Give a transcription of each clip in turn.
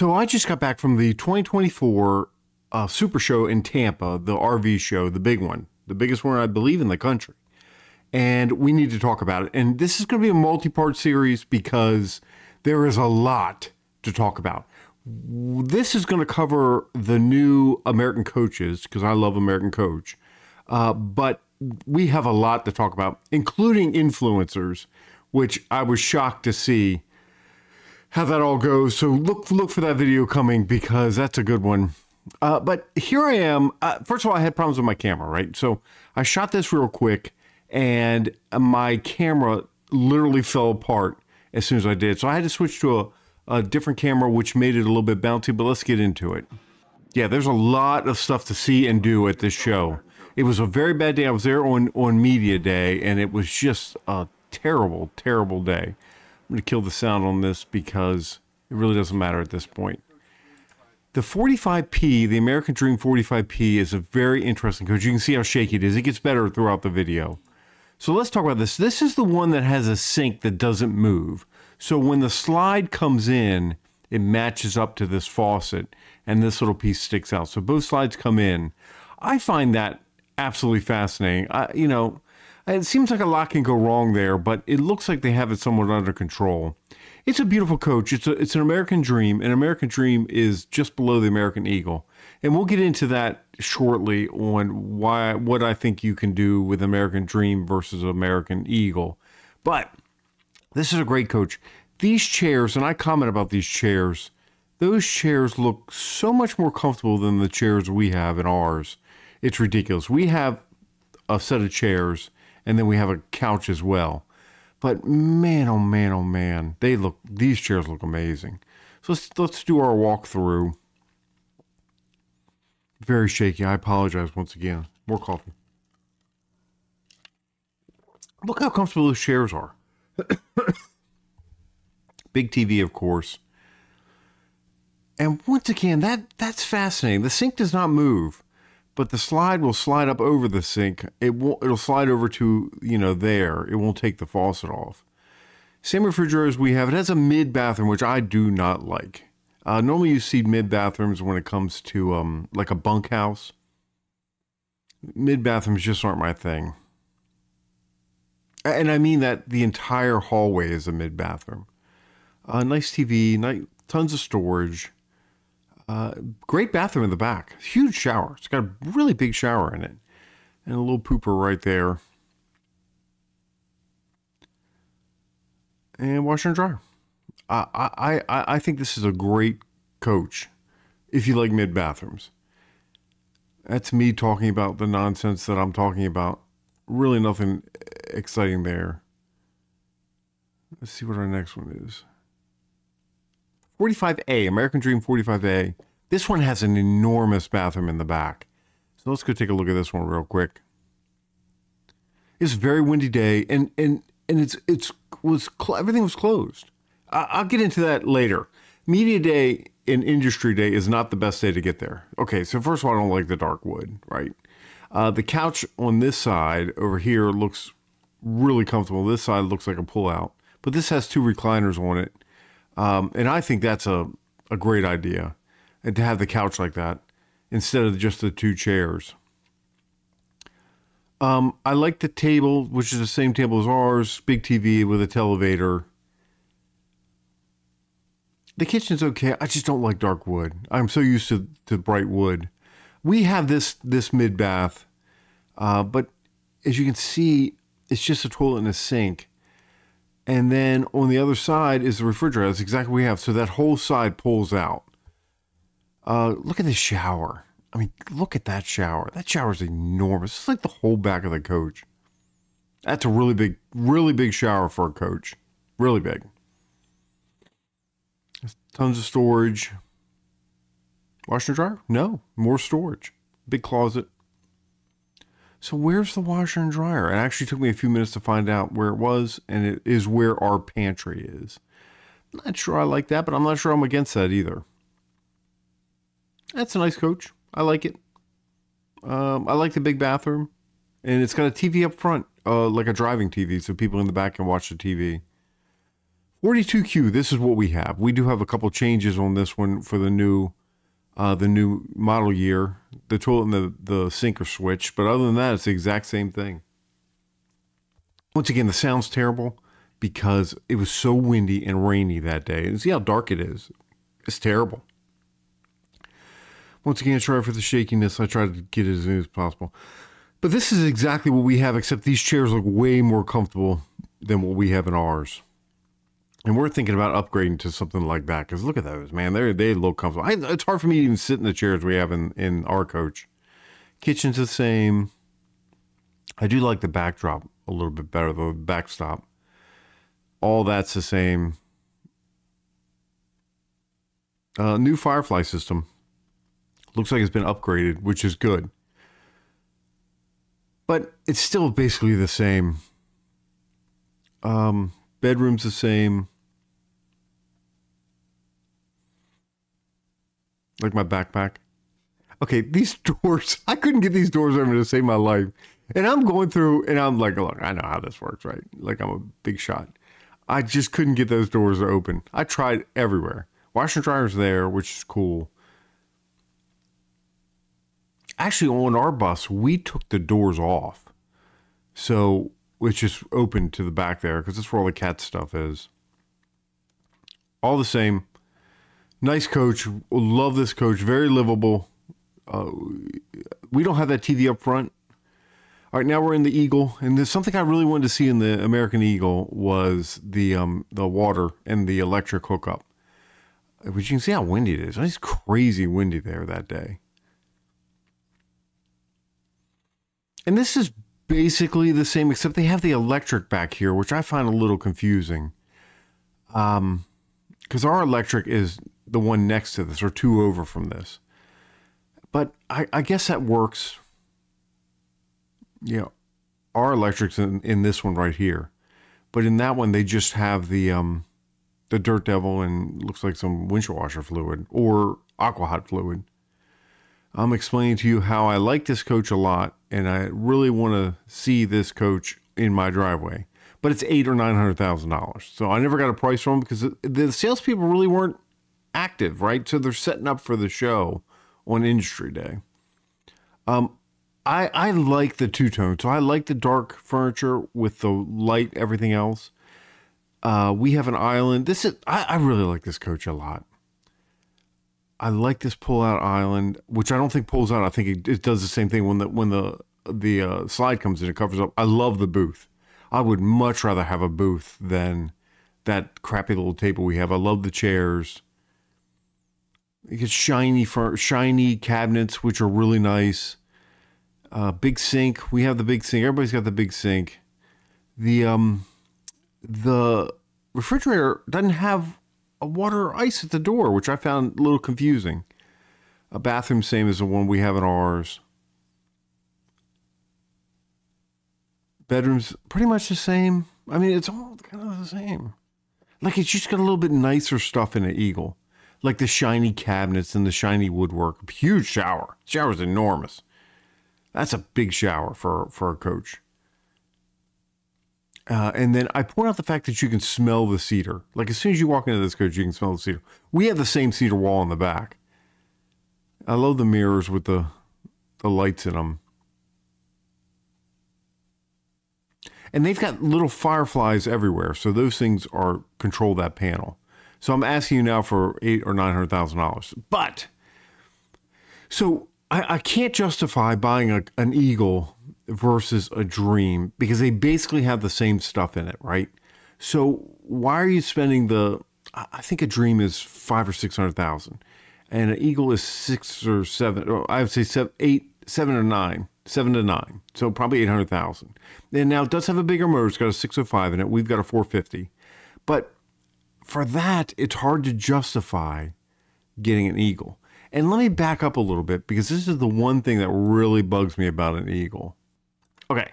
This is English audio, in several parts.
So I just got back from the 2024 Super Show in Tampa, the RV show, the big one, the biggest one I believe in the country. And we need to talk about it. And this is going to be a multi-part series because there is a lot to talk about. This is going to cover the new American coaches, because I love American Coach. But we have a lot to talk about, including influencers, which I was shocked to see how that all goes. So look for that video coming, because that's a good one. But here I am. First of all, I had problems with my camera, right? So I shot this real quick, and my camera literally fell apart as soon as I did. So I had to switch to a different camera, which made it a little bit bouncy, but let's get into it. Yeah, there's a lot of stuff to see and do at this show. It was a very bad day. I was there on media day, and it was just a terrible, terrible day. I'm going to kill the sound on this because it really doesn't matter at this point. The 45P, the American Dream 45P, is a very interesting coach. You can see how shaky it is. It gets better throughout the video. So let's talk about this. This is the one that has a sink that doesn't move. So when the slide comes in, it matches up to this faucet, and this little piece sticks out. So both slides come in. I find that absolutely fascinating. You know, it seems like a lot can go wrong there, but it looks like they have it somewhat under control. It's a beautiful coach. It's an American Dream, and American Dream is just below the American Eagle. And we'll get into that shortly on why, what I think you can do with American Dream versus American Eagle. But this is a great coach. These chairs, and I comment about these chairs, those chairs look so much more comfortable than the chairs we have in ours. It's ridiculous. We have a set of chairs, and then we have a couch as well. But man, oh man, oh man, they look, these chairs look amazing. So let's do our walkthrough. Very shaky. I apologize once again. More coffee. Look how comfortable those chairs are. Big TV, of course. And once again, that's fascinating. The sink does not move, but the slide will slide up over the sink. It'll slide over to, you know, there. It won't take the faucet off. Same refrigerator as we have. It has a mid bathroom, which I do not like. Normally you see mid bathrooms when it comes to like a bunkhouse. Mid bathrooms just aren't my thing. And I mean that the entire hallway is a mid bathroom. Nice TV, tons of storage. Great bathroom in the back. Huge shower. It's got a really big shower in it. And a little pooper right there. And washer and dryer. I think this is a great coach if you like mid bathrooms. That's me talking about the nonsense that I'm talking about. Really nothing exciting there. Let's see what our next one is. 45A, American Dream 45A. This one has an enormous bathroom in the back. So let's go take a look at this one real quick. It's a very windy day, and everything was closed. I'll get into that later. Media day and industry day is not the best day to get there. Okay, so first of all, I don't like the dark wood, right? The couch on this side over here looks really comfortable. This side looks like a pullout, but this has two recliners on it. And I think that's a great idea, and to have the couch like that instead of just the two chairs. I like the table, which is the same table as ours, big TV with a televator. The kitchen's okay. I just don't like dark wood. I'm so used to bright wood. We have this mid-bath, but as you can see, it's just a toilet and a sink. And then on the other side is the refrigerator. That's exactly what we have. So that whole side pulls out. Look at the shower. I mean, look at that shower. That shower is enormous. It's like the whole back of the coach. That's a really big shower for a coach. Really big. There's tons of storage. Washer and dryer? No, more storage. Big closet. So where's the washer and dryer? It actually took me a few minutes to find out where it was, and it is where our pantry is. I'm not sure I like that, but I'm not sure I'm against that either. That's a nice coach. I like it. I like the big bathroom, and it's got a TV up front, like a driving TV, so people in the back can watch the TV. 42Q, this is what we have. We do have a couple changes on this one for the new model year. The toilet and the sink are switched, but other than that, it's the exact same thing. Once again, the sound's terrible because it was so windy and rainy that day. And see how dark it is. It's terrible. Once again, sorry for the shakiness. I tried to get it as soon as possible. But this is exactly what we have, except these chairs look way more comfortable than what we have in ours. And we're thinking about upgrading to something like that, because look at those, man. They look comfortable. It's hard for me to even sit in the chairs we have in our coach. Kitchen's the same. I do like the backdrop a little bit better, the backstop. All that's the same. New Firefly system. Looks like it's been upgraded, which is good. But it's still basically the same. Bedroom's the same. Like my backpack. Okay, these doors, I couldn't get these doors open to save my life. And I'm going through and I'm like, look, I know how this works, right? Like I'm a big shot. I just couldn't get those doors to open. I tried everywhere. Washer and dryer's there, which is cool. Actually, on our bus, we took the doors off. So it's just open to the back there because that's where all the cat stuff is. All the same. Nice coach. Love this coach. Very livable. We don't have that TV up front. All right, now we're in the Eagle. And there's something I really wanted to see in the American Eagle was the water and the electric hookup. But you can see how windy it is. It's crazy windy there that day. And this is basically the same, except they have the electric back here, which I find a little confusing. Because our electric is the one next to this, or two over from this. But I guess that works. You know, our electric's in this one right here. But in that one, they just have the Dirt Devil and looks like some windshield washer fluid or Aqua Hot fluid. I'm explaining to you how I like this coach a lot, and I really want to see this coach in my driveway. But it's $800,000 or $900,000, so I never got a price from them because the salespeople really weren't active, right? So they're setting up for the show on Industry Day. I like the two-tone, so I like the dark furniture with the light, everything else. We have an island. This is I really like this coach a lot. I like this pull-out island, which I don't think pulls out. I think it does the same thing when the slide comes in, it covers up. I love the booth. I would much rather have a booth than that crappy little table we have. I love the chairs. You get shiny cabinets, which are really nice. Big sink. We have the big sink. Everybody's got the big sink. The refrigerator doesn't have a water or ice at the door, which I found a little confusing. A bathroom, same as the one we have in ours. Bedrooms, pretty much the same. I mean, it's all kind of the same. Like, it's just got a little bit nicer stuff in the Eagle. Like the shiny cabinets and the shiny woodwork. Huge shower. Shower's enormous. That's a big shower for a coach. And then I point out the fact that you can smell the cedar. Like as soon as you walk into this coach, you can smell the cedar. We have the same cedar wall in the back. I love the mirrors with the lights in them. And they've got little fireflies everywhere. So those things are control that panel. So I'm asking you now for $800,000 or $900,000. But so I can't justify buying an Eagle versus a Dream because they basically have the same stuff in it, right? So why are you spending I think a Dream is $500,000 or $600,000 and an Eagle is $600,000 or $700,000, or I would say $700,000 to $900,000. So probably $800,000. And now it does have a bigger motor. It's got a 605 in it. We've got a 450, but for that, it's hard to justify getting an Eagle. And let me back up a little bit because this is the one thing that really bugs me about an Eagle. Okay,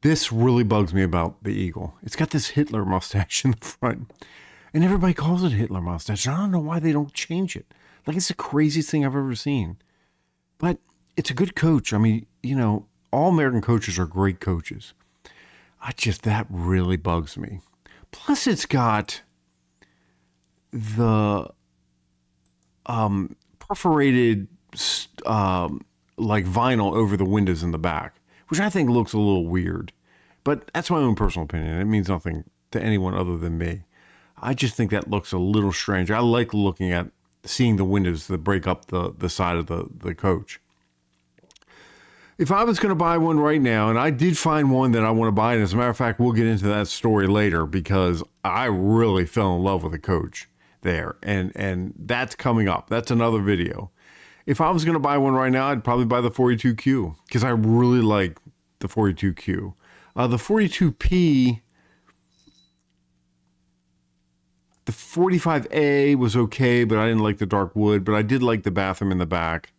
this really bugs me about the Eagle. It's got this Hitler mustache in the front, and everybody calls it Hitler mustache. I don't know why they don't change it. Like, it's the craziest thing I've ever seen. But it's a good coach. I mean, you know, all American coaches are great coaches. That really bugs me. Plus it's got the perforated like vinyl over the windows in the back, which I think looks a little weird, but that's my own personal opinion. It means nothing to anyone other than me. I just think that looks a little strange. I like looking at seeing the windows that break up the side of the coach. If I was going to buy one right now, and I did find one that I want to buy, and as a matter of fact, we'll get into that story later because I really fell in love with the coach there, and that's coming up. That's another video. If I was going to buy one right now, I'd probably buy the 42Q because I really like the 42Q. The 42P, the 45A was okay, but I didn't like the dark wood, but I did like the bathroom in the back.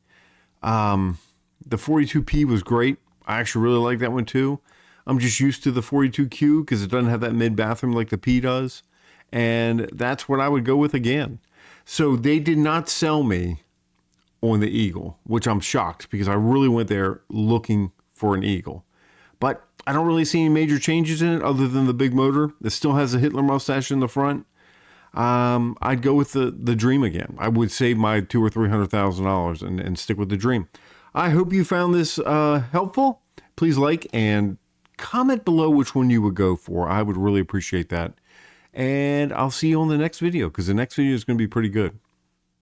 The 42P was great. I actually really like that one too. I'm just used to the 42Q because it doesn't have that mid bathroom like the P does. And that's what I would go with again. So they did not sell me on the Eagle, which I'm shocked because I really went there looking for an Eagle. But I don't really see any major changes in it other than the big motor that still has a Hitler mustache in the front. I'd go with the Dream again. I would save my $200,000 or $300,000 and stick with the Dream. I hope you found this helpful. Please like and comment below which one you would go for. I would really appreciate that. And I'll see you on the next video because the next video is going to be pretty good.